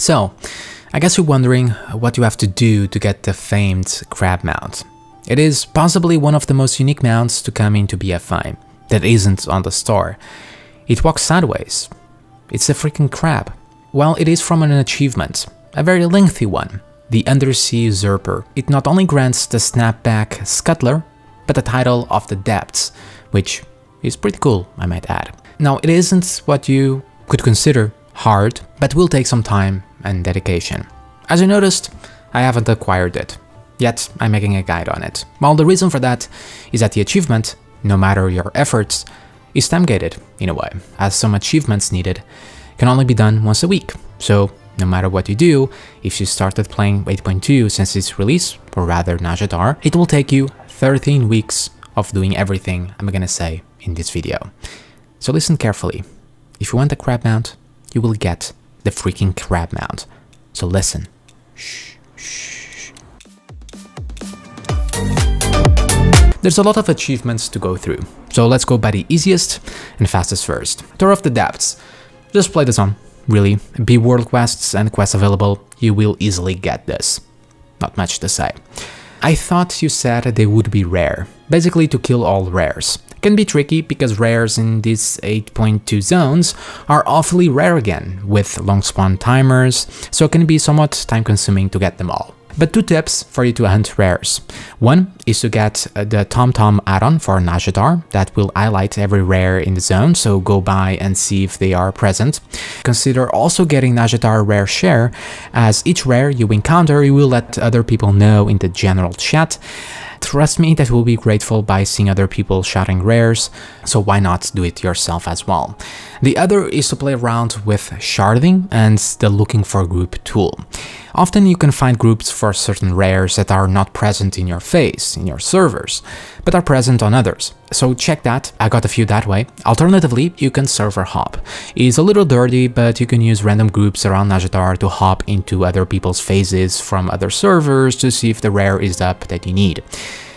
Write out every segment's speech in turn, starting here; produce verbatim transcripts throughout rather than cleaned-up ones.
So, I guess you're wondering what you have to do to get the famed Crab Mount. It is possibly one of the most unique mounts to come into B F I, that isn't on the store. It walks sideways. It's a freaking crab. Well, it is from an achievement, a very lengthy one, the Undersea Usurper. It not only grants the Snapback Scuttler, but the title of the Depths, which is pretty cool, I might add. Now, it isn't what you could consider hard, but will take some time and dedication. As you noticed, I haven't acquired it, yet I'm making a guide on it. Well, the reason for that is that the achievement, no matter your efforts, is time-gated, in a way, as some achievements needed can only be done once a week. So, no matter what you do, if you started playing eight point two since its release, or rather Nazjatar, it will take you thirteen weeks of doing everything I'm gonna say in this video. So listen carefully. If you want the Crab Mount, you will get the freaking Crab Mount. So listen. Shh, shh. There's a lot of achievements to go through, so let's go by the easiest and fastest first. Tour of the Depths. Just play this on, really. Be world quests and quests available, you will easily get this. Not much to say. I thought you said they would be rare, basically to kill all rares. Can be tricky because rares in these eight point two zones are awfully rare again, with long spawn timers, so it can be somewhat time consuming to get them all. But two tips for you to hunt rares. One is to get the TomTom add-on for Nazjatar that will highlight every rare in the zone, so go by and see if they are present. Consider also getting Nazjatar Rare Share, as each rare you encounter you will let other people know in the general chat. Trust me, that will be grateful by seeing other people shouting rares, so why not do it yourself as well. The other is to play around with sharding and the looking for group tool. Often you can find groups for certain rares that are not present in your face, in your servers, but are present on others. So check that, I got a few that way. Alternatively, you can server hop. It's a little dirty, but you can use random groups around Nazjatar to hop into other people's faces from other servers to see if the rare is up that you need.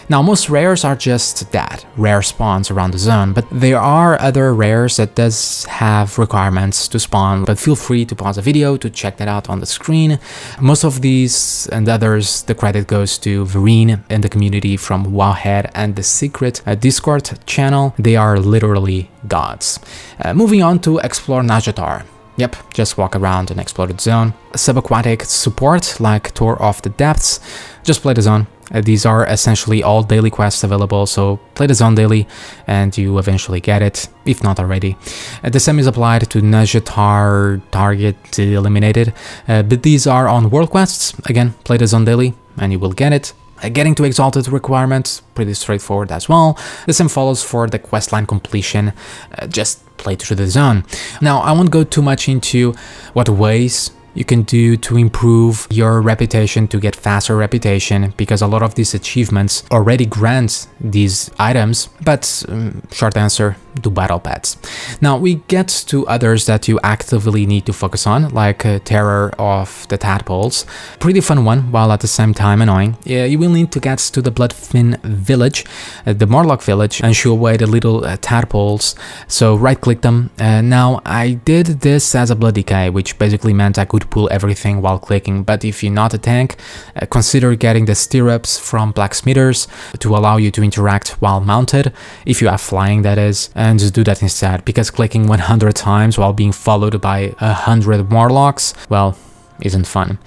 Now, most rares are just that, rare spawns around the zone, but there are other rares that does have requirements to spawn, but feel free to pause the video to check that out on the screen. Most of these and others, the credit goes to Vareen and the community from Wowhead and the secret uh, Discord channel. They are literally gods. Uh, moving on to explore Nazjatar. Yep, just walk around an exploded zone. Subaquatic support, like Tour of the Depths, just play the zone. These are essentially all daily quests available, so play the zone daily and you eventually get it, if not already. The same is applied to Nazjatar Target Eliminated, uh, but these are on world quests. Again, play the zone daily and you will get it. Uh, getting to Exalted requirements, pretty straightforward as well. The same follows for the questline completion, uh, just play through the zone. Now, I won't go too much into what ways you can do to improve your reputation, to get faster reputation, because a lot of these achievements already grant these items, but um, short answer, do battle pets. Now we get to others that you actively need to focus on, like uh, Terror of the Tadpoles. Pretty fun one, while at the same time annoying. Yeah, you will need to get to the Bloodfin Village, uh, the Murloc Village, and shoo away the little uh, tadpoles, so right click them. Uh, now I did this as a blood decay, which basically meant I could pull everything while clicking, but if you're not a tank, uh, consider getting the stirrups from blacksmithers to allow you to interact while mounted, if you are flying that is, and just do that instead, because clicking one hundred times while being followed by one hundred Morlocks, well, isn't fun.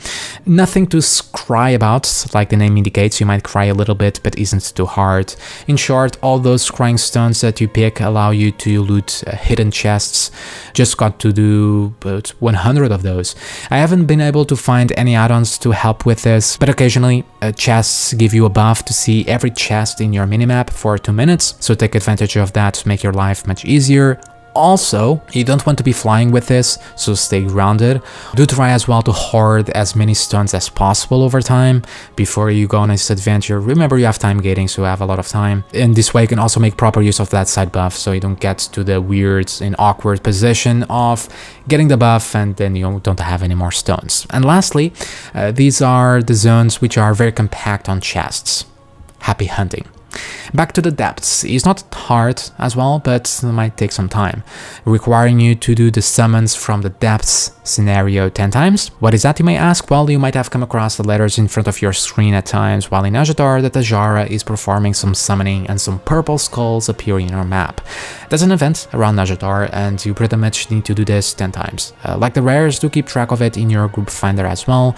Nothing to cry about, like the name indicates, you might cry a little bit, but isn't too hard. In short, all those Scrying Stones that you pick allow you to loot uh, hidden chests. Just got to do about one hundred of those. I haven't been able to find any add-ons to help with this, but occasionally uh, chests give you a buff to see every chest in your minimap for two minutes, so take advantage of that to make your life much easier. Also, you don't want to be flying with this, so stay grounded. Do try as well to hoard as many stones as possible over time before you go on this adventure. Remember, you have time gating, so you have a lot of time. And this way you can also make proper use of that side buff, so you don't get to the weird and awkward position of getting the buff and then you don't have any more stones. And lastly, uh, these are the zones which are very compact on chests. Happy hunting. Back to the Depths is not hard as well, but it might take some time, requiring you to do the Summons from the Depths scenario ten times. What is that, you may ask? Well, you might have come across the letters in front of your screen at times while in Nazjatar the Tajara is performing some summoning and some purple skulls appear in your map. There's an event around Nazjatar and you pretty much need to do this ten times. Uh, like the rares, do keep track of it in your group finder as well,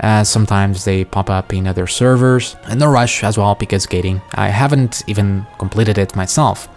as sometimes they pop up in other servers. And no rush as well because gating. I haven't even completed it myself.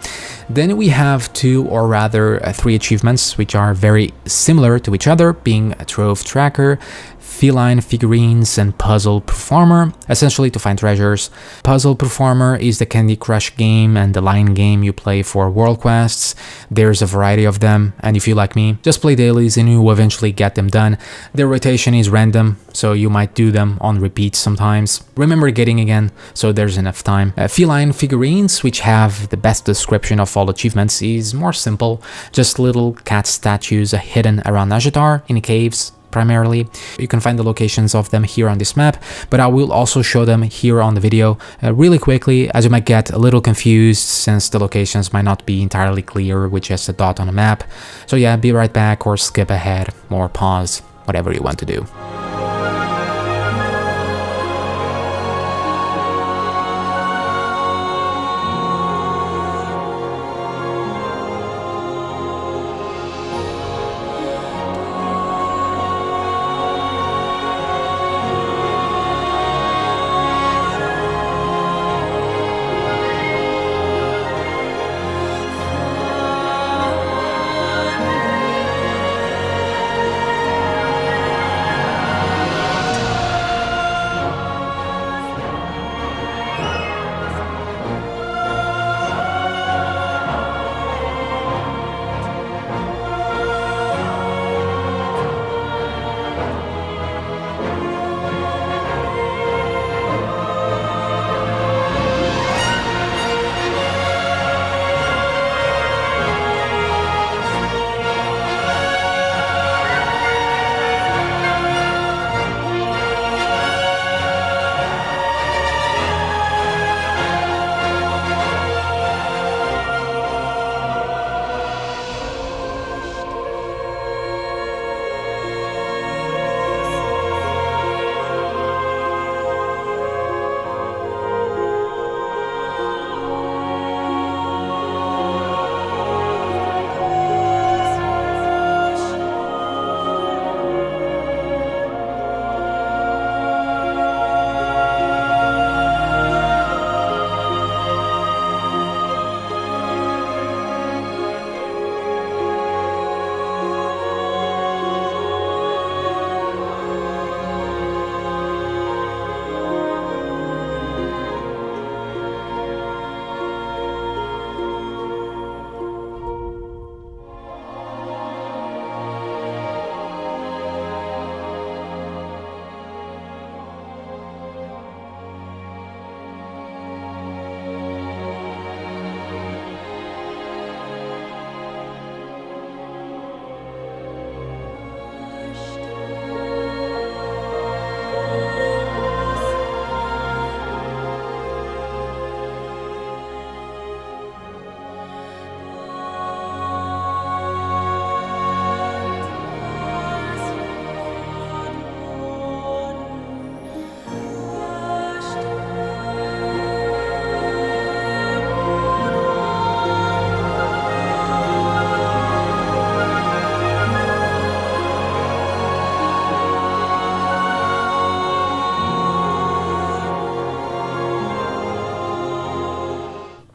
Then we have two or rather three achievements which are very similar to each other, being a Trove Tracker, Feline Figurines and Puzzle Performer, essentially to find treasures. Puzzle Performer is the Candy Crush game and the line game you play for world quests. There's a variety of them, and if you like me, just play dailies and you will eventually get them done. Their rotation is random, so you might do them on repeat sometimes. Remember getting again, so there's enough time. Uh, Feline Figurines, which have the best description of all achievements, is more simple, just little cat statues hidden around Nazjatar in caves. Primarily. You can find the locations of them here on this map, but I will also show them here on the video uh, really quickly, as you might get a little confused since the locations might not be entirely clear with just a dot on a map. So yeah, be right back or skip ahead or pause, whatever you want to do.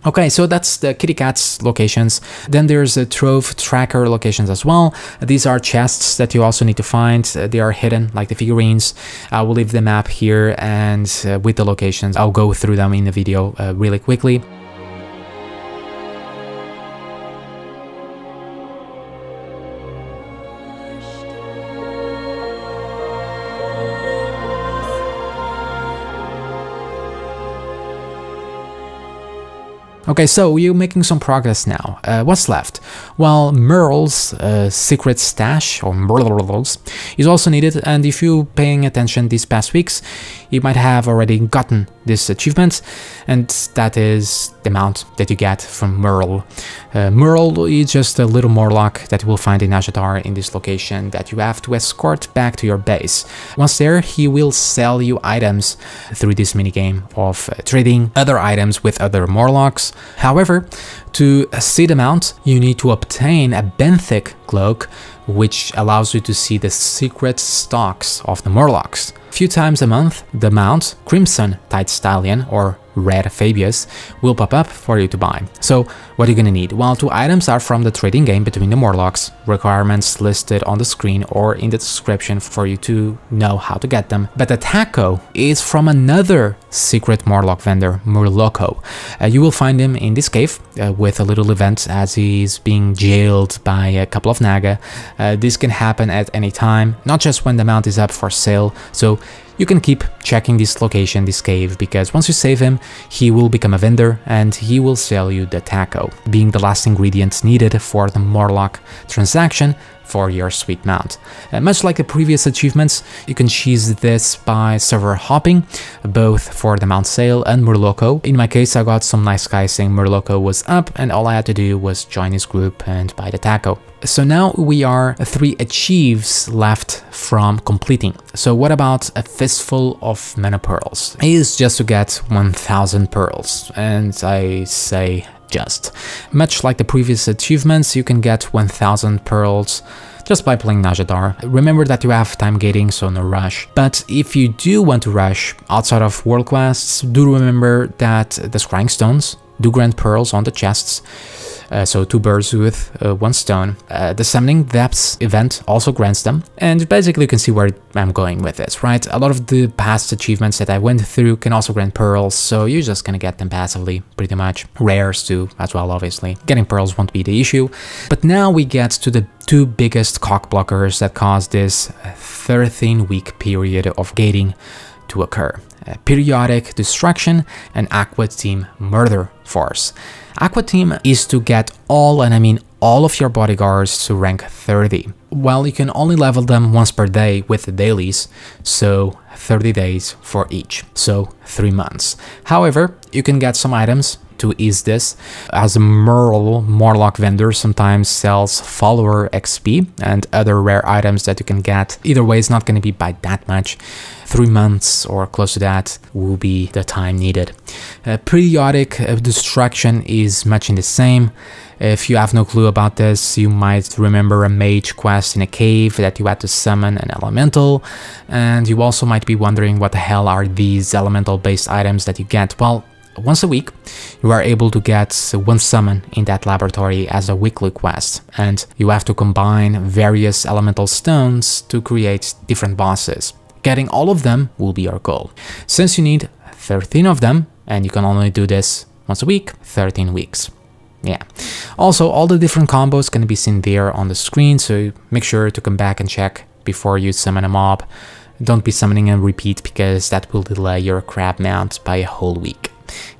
Okay, so that's the kitty cat's locations. Then there's a Trove Tracker locations as well. These are chests that you also need to find. They are hidden, like the figurines. I will leave the map here, and uh, with the locations, I'll go through them in the video uh, really quickly. Okay, so you're making some progress now. Uh, what's left? Well, Murll's uh, secret stash, or Murll's, is also needed, and if you're paying attention these past weeks, you might have already gotten this achievement, and that is the amount that you get from Murll. Uh, Murll is just a little Morlock that you will find in Nazjatar in this location that you have to escort back to your base. Once there, he will sell you items through this minigame of uh, trading other items with other Morlocks. However, to see the mount, you need to obtain a benthic cloak, which allows you to see the secret stocks of the Morlocks. A few times a month, the mount, Crimson Tide Stallion, or Red Fabius, will pop up for you to buy. So what are you gonna need? Well, two items are from the trading game between the Morlocks, requirements listed on the screen or in the description for you to know how to get them. But the taco is from another secret Morlock vendor, Murloco. Uh, you will find him in this cave uh, with a little event as he's being jailed by a couple of Naga. Uh, this can happen at any time, not just when the mount is up for sale, so you can keep checking this location, this cave, because once you save him, he will become a vendor and he will sell you the taco, being the last ingredient needed for the Morlock transaction for your sweet mount. Uh, much like the previous achievements, you can cheese this by server hopping, both for the mount sale and Murloco. In my case, I got some nice guys saying Murloco was up and all I had to do was join his group and buy the taco. So now we are three achieves left from completing. So what about A Fistful of Mana Pearls? It is just to get one thousand pearls, and I say just. Much like the previous achievements, you can get one thousand pearls just by playing Nazjatar. Remember that you have time gating, so no rush. But if you do want to rush outside of world quests, do remember that the Scrying Stones do grant pearls on the chests. Uh, so two birds with uh, one stone. Uh, the Summoning Depths event also grants them, and basically you can see where I'm going with this, right? A lot of the past achievements that I went through can also grant pearls, so you're just gonna get them passively, pretty much. Rares too, as well, obviously. Getting pearls won't be the issue. But now we get to the two biggest cock blockers that caused this thirteen week period of gating to occur. A Periodic Destruction and Aqua Team Murder Force. Aqua Team is to get all, and I mean all of your bodyguards to rank thirty. Well, you can only level them once per day with the dailies, so thirty days for each, so three months. However, you can get some items to ease this, as a Murl Morlock vendor sometimes sells follower X P and other rare items that you can get. Either way, it's not going to be by that much. Three months or close to that will be the time needed. Uh, periodic uh, destruction is much in the same. If you have no clue about this, you might remember a mage quest in a cave that you had to summon an elemental, and you also might be wondering what the hell are these elemental based items that you get. Well, once a week, you are able to get one summon in that laboratory as a weekly quest, and you have to combine various elemental stones to create different bosses. Getting all of them will be your goal. Since you need thirteen of them, and you can only do this once a week, thirteen weeks. Yeah. Also, all the different combos can be seen there on the screen, so make sure to come back and check before you summon a mob. Don't be summoning and repeat, because that will delay your crab mount by a whole week.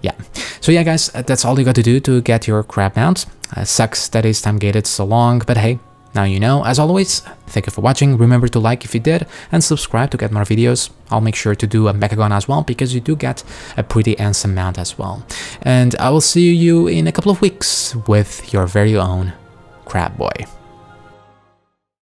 Yeah. So yeah, guys, that's all you got to do to get your crab mount. Uh, sucks that it's time gated so long, but hey, now you know. As always, thank you for watching. Remember to like if you did, and subscribe to get more videos. I'll make sure to do a Mechagon as well, because you do get a pretty handsome mount as well. And I will see you in a couple of weeks with your very own Crab Boy.